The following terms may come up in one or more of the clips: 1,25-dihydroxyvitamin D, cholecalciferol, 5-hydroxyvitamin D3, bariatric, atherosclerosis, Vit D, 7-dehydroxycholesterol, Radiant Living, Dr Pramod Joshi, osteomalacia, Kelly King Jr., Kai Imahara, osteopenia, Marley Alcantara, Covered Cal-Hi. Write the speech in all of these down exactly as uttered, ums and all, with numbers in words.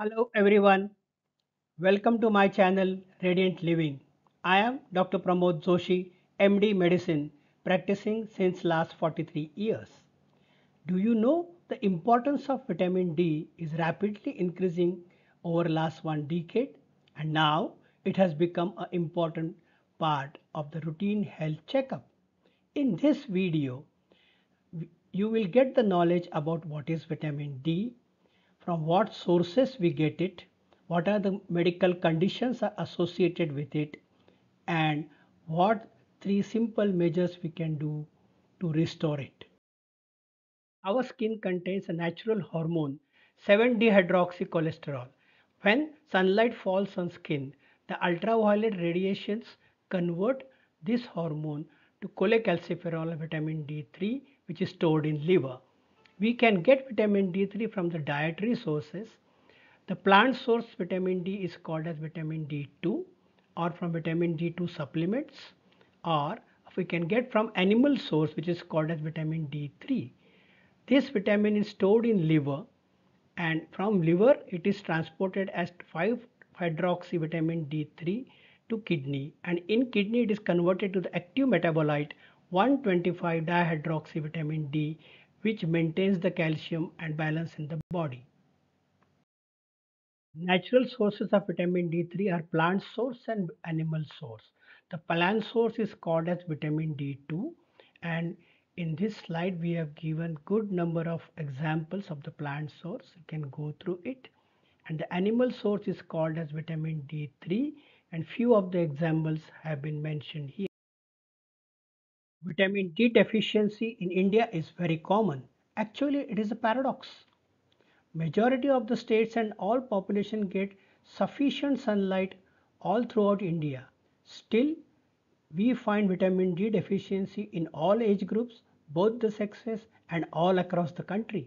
Hello everyone, welcome to my channel Radiant Living. I am Dr Pramod Joshi, M D Medicine, practicing since last forty-three years. Do you know the importance of vitamin D is rapidly increasing over last one decade, and now it has become an important part of the routine health checkup. In this video, you will get the knowledge about what is vitamin D, from what sources we get it, what are the medical conditions are associated with it, and what three simple measures we can do to restore it. Our skin contains a natural hormone, seven dehydroxycholesterol. When sunlight falls on skin, the ultraviolet radiations convert this hormone to cholecalciferol and vitamin D three, which is stored in liver. We can get vitamin D three from the dietary sources. The plant source vitamin D is called as vitamin D two, or from vitamin D two supplements, or we can get from animal source, which is called as vitamin D three. This vitamin is stored in liver, and from liver it is transported as five hydroxyvitamin D three to kidney, and in kidney it is converted to the active metabolite one twenty-five dihydroxyvitamin D, which maintains the calcium and balance in the body. Natural sources of vitamin D three are plant source and animal source. The plant source is called as vitamin D two, and in this slide we have given good number of examples of the plant source. You can go through it. And the animal source is called as vitamin D three, and few of the examples have been mentioned here. Vitamin D deficiency in India is very common. Actually, it is a paradox. Majority of the states and all population get sufficient sunlight all throughout India. Still, we find vitamin D deficiency in all age groups, both the sexes, and all across the country.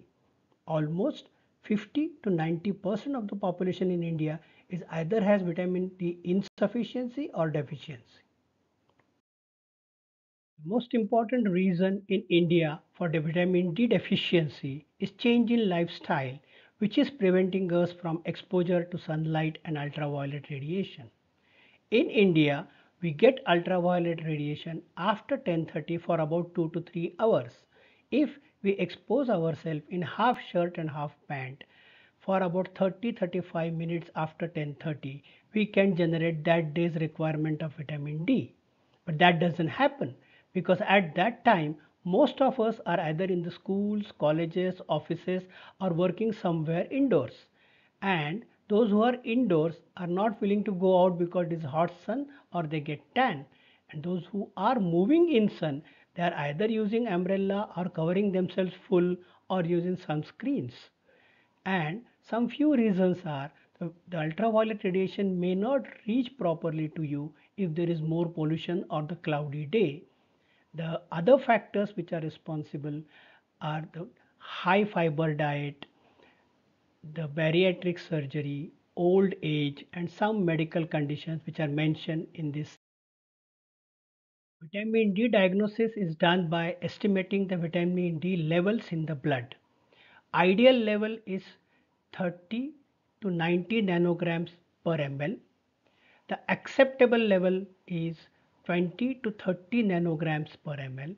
Almost fifty to ninety percent of the population in India is either has vitamin D insufficiency or deficiency. Most important reason in India for the vitamin D deficiency is change in lifestyle, which is preventing us from exposure to sunlight and ultraviolet radiation. In India, we get ultraviolet radiation after ten thirty for about two to three hours. If we expose ourselves in half shirt and half pant for about thirty to thirty-five minutes after ten thirty, we can generate that day's requirement of vitamin D. But that doesn't happen, because at that time most of us are either in the schools, colleges, offices, or working somewhere indoors, and those who are indoors are not willing to go out because it is hot sun or they get tan, and those who are moving in sun, they are either using umbrella or covering themselves full or using sunscreens. And some few reasons are the ultraviolet radiation may not reach properly to you if there is more pollution or the cloudy day. The other factors which are responsible are the high fiber diet, the bariatric surgery, old age, and some medical conditions which are mentioned in this. Vitamin D diagnosis is done by estimating the vitamin D levels in the blood. Ideal level is thirty to ninety nanograms per ml. The acceptable level is twenty to thirty nanograms per ml.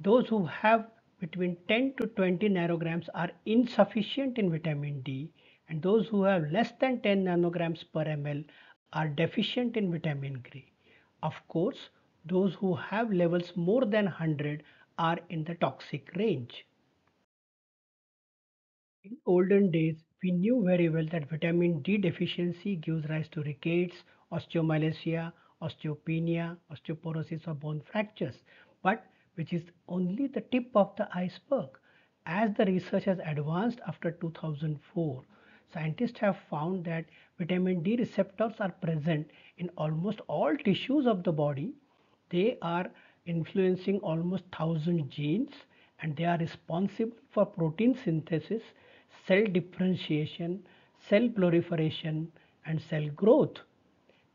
Those who have between ten to twenty nanograms are insufficient in vitamin D, and those who have less than ten nanograms per ml are deficient in vitamin D. Of course, those who have levels more than one hundred are in the toxic range. In olden days, we knew very well that vitamin D deficiency gives rise to rickets, osteomalacia, osteopenia, osteoporosis, or bone fractures, but which is only the tip of the iceberg. As the research has advanced after two thousand four, scientists have found that vitamin D receptors are present in almost all tissues of the body. They are influencing almost one thousand genes, and they are responsible for protein synthesis, cell differentiation, cell proliferation, and cell growth.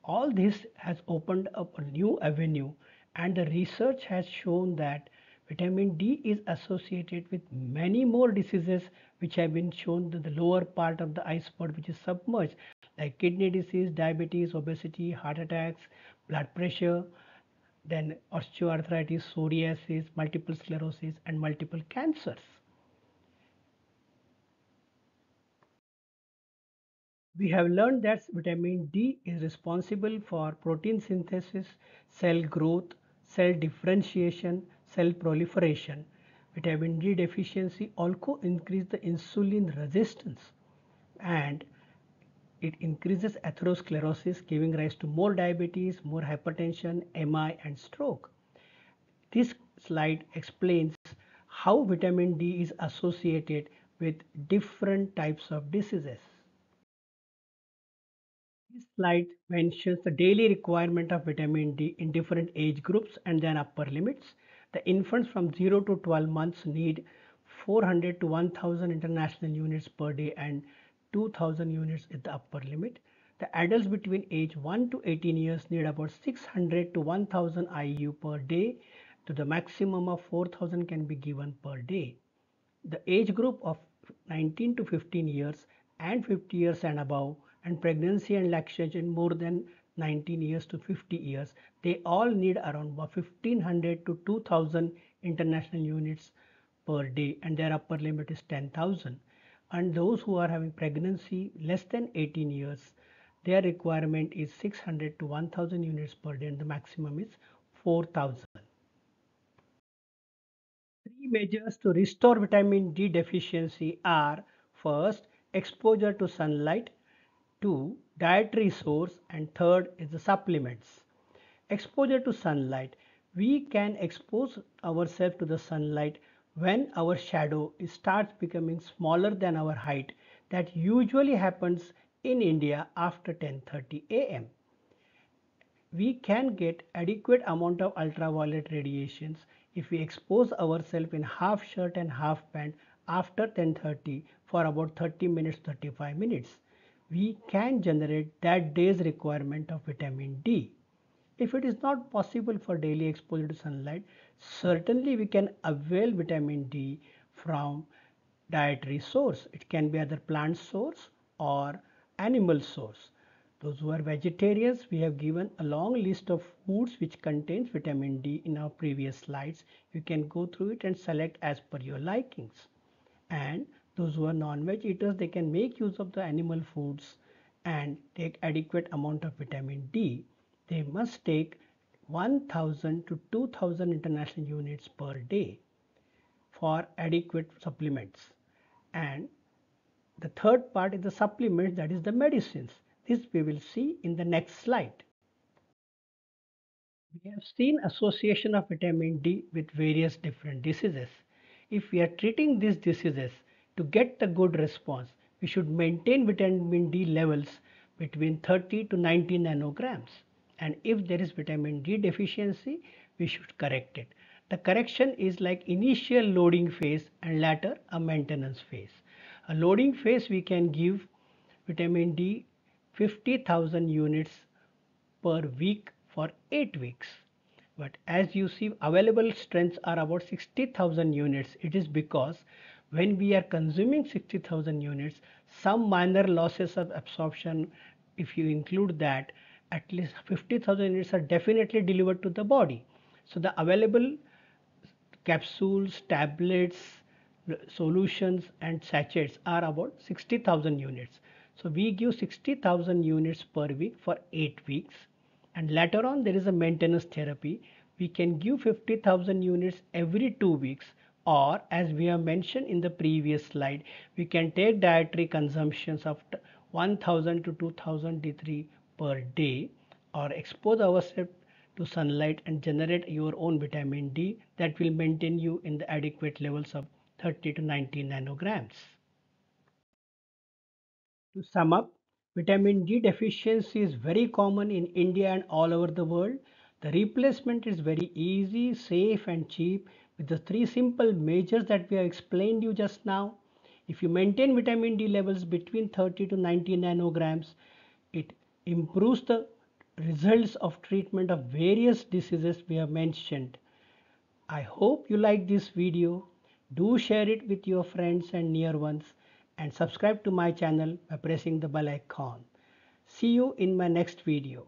All this has opened up a new avenue, and the research has shown that Vitamin D is associated with many more diseases which have been shown that the lower part of the iceberg which is submerged, like kidney disease, diabetes, obesity, heart attacks, blood pressure, then osteoarthritis, psoriasis, multiple sclerosis and multiple cancers. We have learned that vitamin D is responsible for protein synthesis, cell growth, cell differentiation, cell proliferation. Vitamin D deficiency also increases the insulin resistance and it increases atherosclerosis, giving rise to more diabetes, more hypertension, M I and stroke. This slide explains how vitamin D is associated with different types of diseases. This slide mentions the daily requirement of vitamin D in different age groups and then upper limits. The infants from zero to twelve months need four hundred to one thousand international units per day and two thousand units is the upper limit. The adults between age one to eighteen years need about six hundred to one thousand I U per day, to the maximum of four thousand can be given per day. The age group of nineteen to fifteen years and fifty years and above, and pregnancy and lactation more than nineteen years to fifty years, they all need around fifteen hundred to two thousand international units per day and their upper limit is ten thousand. And those who are having pregnancy less than eighteen years, their requirement is six hundred to one thousand units per day and the maximum is four thousand. Three measures to restore vitamin D deficiency are: first, exposure to sunlight, two, dietary source, and third is the supplements. Exposure to sunlight. We can expose ourselves to the sunlight when our shadow starts becoming smaller than our height. That usually happens in India after ten thirty A M We can get adequate amount of ultraviolet radiations if we expose ourselves in half shirt and half pant after ten thirty for about thirty minutes, thirty-five minutes. We can generate that day's requirement of vitamin D. If it is not possible for daily exposure to sunlight, certainly we can avail vitamin D from dietary source. It can be either plant source or animal source. Those who are vegetarians, we have given a long list of foods which contains vitamin D in our previous slides. You can go through it and select as per your likings. And those who are non-veg eaters, they can make use of the animal foods and take adequate amount of vitamin D. They must take one thousand to two thousand international units per day for adequate supplements. And the third part is the supplements, that is the medicines. This we will see in the next slide. We have seen association of vitamin D with various different diseases. If we are treating these diseases, to get the good response, we should maintain vitamin D levels between thirty to ninety nanograms. And if there is vitamin D deficiency, we should correct it. The correction is like initial loading phase and later a maintenance phase. A loading phase, we can give vitamin D fifty thousand units per week for eight weeks. But as you see, available strengths are about sixty thousand units. It is because when we are consuming sixty thousand units, some minor losses of absorption, if you include that, at least fifty thousand units are definitely delivered to the body. So the available capsules, tablets, solutions and sachets are about sixty thousand units. So we give sixty thousand units per week for eight weeks, and later on there is a maintenance therapy. We can give fifty thousand units every two weeks, or as we have mentioned in the previous slide, we can take dietary consumptions of one thousand to two thousand D three per day, or expose ourselves to sunlight and generate your own vitamin D that will maintain you in the adequate levels of thirty to ninety nanograms. To sum up, vitamin D deficiency is very common in India and all over the world. The replacement is very easy, safe and cheap, with the three simple measures that we have explained you just now. If you maintain vitamin D levels between thirty to ninety nanograms, it improves the results of treatment of various diseases we have mentioned. I hope you like this video. Do share it with your friends and near ones, and subscribe to my channel by pressing the bell icon. See you in my next video.